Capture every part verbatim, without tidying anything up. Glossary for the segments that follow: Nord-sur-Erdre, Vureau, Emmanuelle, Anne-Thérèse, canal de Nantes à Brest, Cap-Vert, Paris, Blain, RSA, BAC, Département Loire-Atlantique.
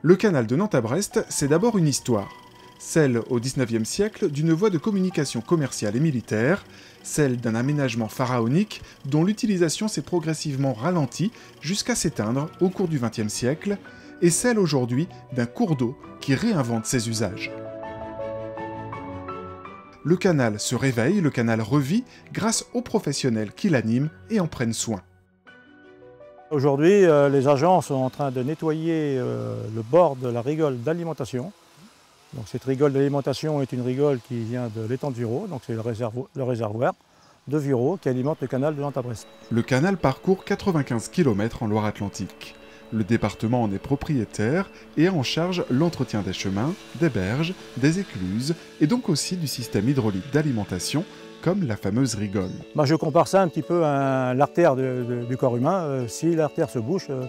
Le canal de Nantes à Brest, c'est d'abord une histoire. Celle, au dix-neuvième siècle, d'une voie de communication commerciale et militaire, celle d'un aménagement pharaonique dont l'utilisation s'est progressivement ralentie jusqu'à s'éteindre au cours du vingtième siècle, et celle aujourd'hui d'un cours d'eau qui réinvente ses usages. Le canal se réveille, le canal revit, grâce aux professionnels qui l'animent et en prennent soin. Aujourd'hui, euh, les agents sont en train de nettoyer euh, le bord de la rigole d'alimentation. Donc, cette rigole d'alimentation est une rigole qui vient de l'étang de Vureau, donc c'est le, réservo le réservoir de Vureau qui alimente le canal de Nantes à Brest. Le canal parcourt quatre-vingt-quinze kilomètres en Loire-Atlantique. Le département en est propriétaire et a en charge l'entretien des chemins, des berges, des écluses et donc aussi du système hydraulique d'alimentation, comme la fameuse rigole. Bah, je compare ça un petit peu à l'artère du corps humain. Euh, si l'artère se bouche, euh,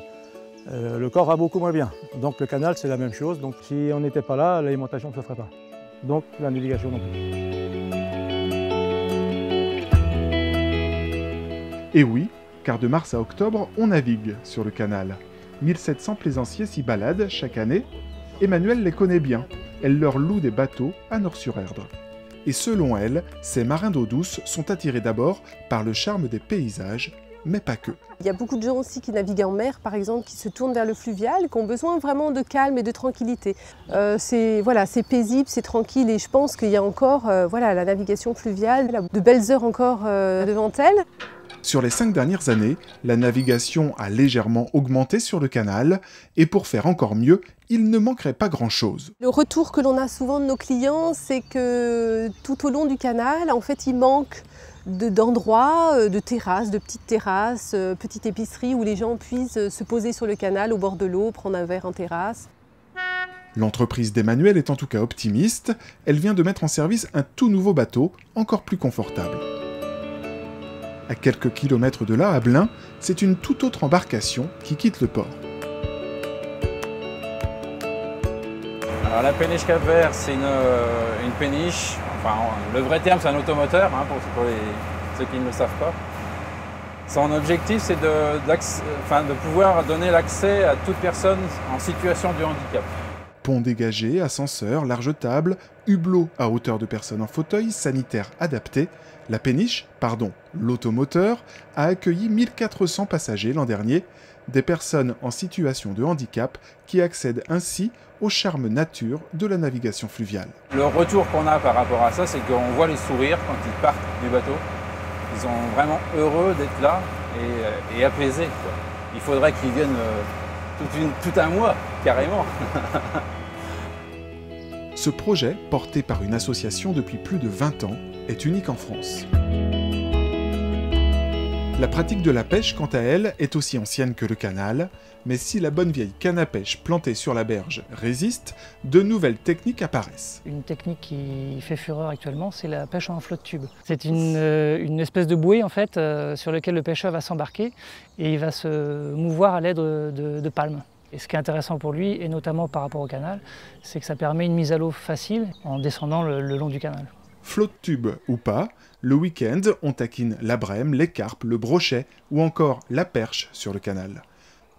euh, le corps va beaucoup moins bien. Donc le canal, c'est la même chose. Donc si on n'était pas là, l'alimentation ne se ferait pas. Donc la navigation non plus. Et oui, car de mars à octobre, on navigue sur le canal. mille sept cents plaisanciers s'y baladent chaque année. Emmanuelle les connaît bien. Elle leur loue des bateaux à Nord-sur-Erdre. Et selon elle, ces marins d'eau douce sont attirés d'abord par le charme des paysages, mais pas que. Il y a beaucoup de gens aussi qui naviguent en mer, par exemple, qui se tournent vers le fluvial, qui ont besoin vraiment de calme et de tranquillité. Euh, c'est voilà, c'est paisible, c'est tranquille et je pense qu'il y a encore euh, voilà, la navigation fluviale, de belles heures encore euh, devant elle. Sur les cinq dernières années, la navigation a légèrement augmenté sur le canal et pour faire encore mieux, il ne manquerait pas grand-chose. Le retour que l'on a souvent de nos clients, c'est que tout au long du canal, en fait, il manque d'endroits, de terrasses, de petites terrasses, petites épiceries où les gens puissent se poser sur le canal au bord de l'eau, prendre un verre en terrasse. L'entreprise d'Emmanuelle est en tout cas optimiste. Elle vient de mettre en service un tout nouveau bateau, encore plus confortable. À quelques kilomètres de là, à Blain, c'est une toute autre embarcation qui quitte le port. Alors la péniche Cap-Vert, c'est une, une péniche, enfin le vrai terme c'est un automoteur, hein, pour, pour les, ceux qui ne le savent pas. Son objectif c'est de, enfin, de pouvoir donner l'accès à toute personne en situation de handicap. Pont dégagé, ascenseur, large table, hublot à hauteur de personnes en fauteuil, sanitaire adapté, la péniche, pardon, l'automoteur, a accueilli mille quatre cents passagers l'an dernier, des personnes en situation de handicap qui accèdent ainsi au charme nature de la navigation fluviale. Le retour qu'on a par rapport à ça, c'est qu'on voit les sourires quand ils partent du bateau. Ils sont vraiment heureux d'être là et, et apaisés, quoi. Il faudrait qu'ils viennent euh, tout, une, tout un mois, carrément. Ce projet, porté par une association depuis plus de vingt ans, est unique en France. La pratique de la pêche, quant à elle, est aussi ancienne que le canal, mais si la bonne vieille canne à pêche plantée sur la berge résiste, de nouvelles techniques apparaissent. Une technique qui fait fureur actuellement, c'est la pêche en flotte tube. C'est une, une espèce de bouée en fait, euh, sur laquelle le pêcheur va s'embarquer et il va se mouvoir à l'aide de, de palmes. Et ce qui est intéressant pour lui, et notamment par rapport au canal, c'est que ça permet une mise à l'eau facile en descendant le, le long du canal. Flotte tube ou pas, le week-end, on taquine la brème, les carpes, le brochet ou encore la perche sur le canal.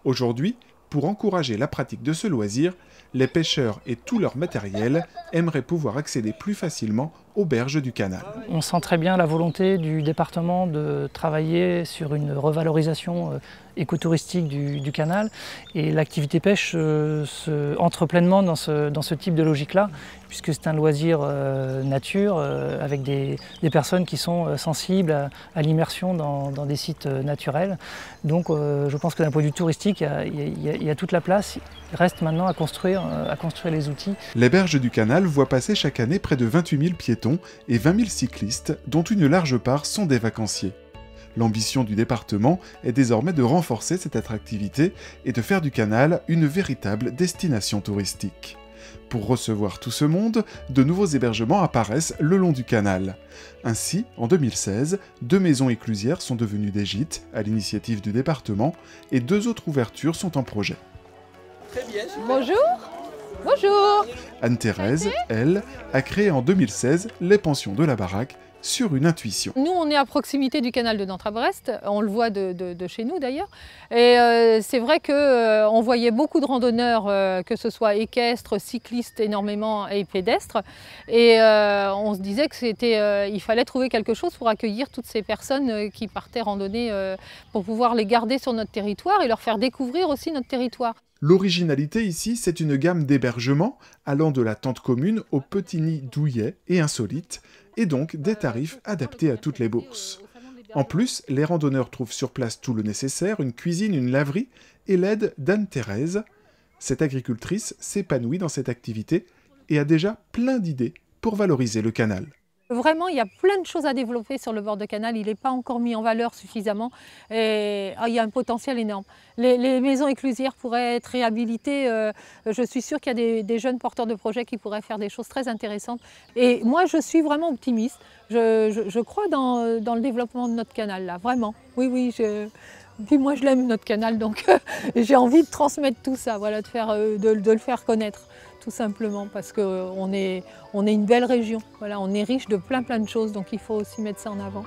Aujourd'hui, pour encourager la pratique de ce loisir, les pêcheurs et tout leur matériel aimeraient pouvoir accéder plus facilement aux berges du canal. On sent très bien la volonté du département de travailler sur une revalorisation écotouristique du, du canal et l'activité pêche euh, se entre pleinement dans ce, dans ce type de logique-là puisque c'est un loisir euh, nature euh, avec des, des personnes qui sont sensibles à, à l'immersion dans, dans des sites naturels. Donc euh, je pense que d'un point de vue touristique, il y, y, y a toute la place. Il reste maintenant à construire, à construire les outils. Les berges du canal voient passer chaque année près de vingt-huit mille piétons et vingt mille cyclistes, dont une large part sont des vacanciers. L'ambition du département est désormais de renforcer cette attractivité et de faire du canal une véritable destination touristique. Pour recevoir tout ce monde, de nouveaux hébergements apparaissent le long du canal. Ainsi, en deux mille seize, deux maisons éclusières sont devenues des gîtes à l'initiative du département et deux autres ouvertures sont en projet. Très bien. Bonjour. Bonjour. Anne-Thérèse, elle, a créé en deux mille seize les pensions de la Baraque sur une intuition. Nous, on est à proximité du canal de Nantes à Brest, on le voit de, de, de chez nous d'ailleurs, et euh, c'est vrai qu'on euh, voyait beaucoup de randonneurs, euh, que ce soit équestres, cyclistes énormément et pédestres, et euh, on se disait qu'il euh, fallait trouver quelque chose pour accueillir toutes ces personnes euh, qui partaient randonner, euh, pour pouvoir les garder sur notre territoire et leur faire découvrir aussi notre territoire. L'originalité ici, c'est une gamme d'hébergements allant de la tente commune au petit nid douillet et insolite, et donc des tarifs adaptés à toutes les bourses. En plus, les randonneurs trouvent sur place tout le nécessaire, une cuisine, une laverie et l'aide d'Anne-Thérèse. Cette agricultrice s'épanouit dans cette activité et a déjà plein d'idées pour valoriser le canal. Vraiment, il y a plein de choses à développer sur le bord de canal. Il n'est pas encore mis en valeur suffisamment et ah, il y a un potentiel énorme. Les, les maisons éclusières pourraient être réhabilitées. Euh, je suis sûre qu'il y a des, des jeunes porteurs de projets qui pourraient faire des choses très intéressantes. Et moi, je suis vraiment optimiste. Je, je, je crois dans, dans le développement de notre canal, là, vraiment. Oui, oui, je... Puis moi, je l'aime, notre canal, donc j'ai envie de transmettre tout ça, voilà, de, faire, de, de le faire connaître. Tout simplement parce qu'on est, on est une belle région, voilà, on est riche de plein plein de choses, donc il faut aussi mettre ça en avant.